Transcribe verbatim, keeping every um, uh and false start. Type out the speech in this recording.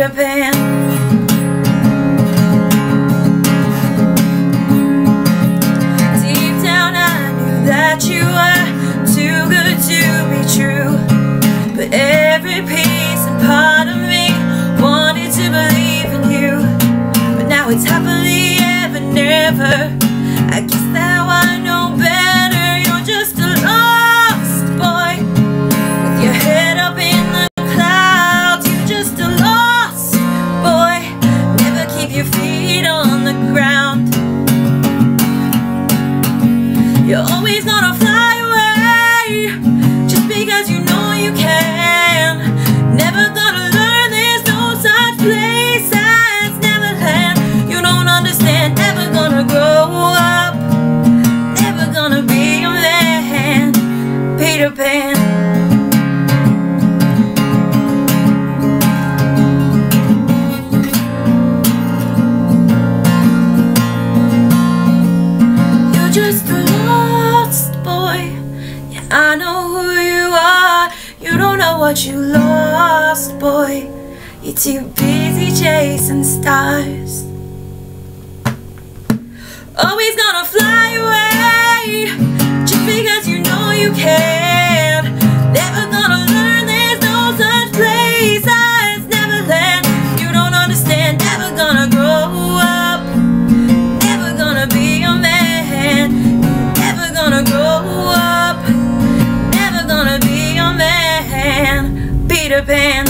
Peter Pan. Deep down I knew that you were too good to be true, but every piece and part of me wanted to believe in you. But now it's happily ever never. I guess that I know better. You're just a lost boy with your head up in the clouds. You're just a lost boy. Never keep your feet on the ground. You're always gonna fly away just because you know you can. Never gonna learn there's no such place as Neverland. You don't understand. Never gonna grow up. Peter Pan. You're just a lost boy. Yeah, I know who you are. You don't know what you lost, boy. You're too busy chasing stars. Always gonna fly away just because you know you can. Japan.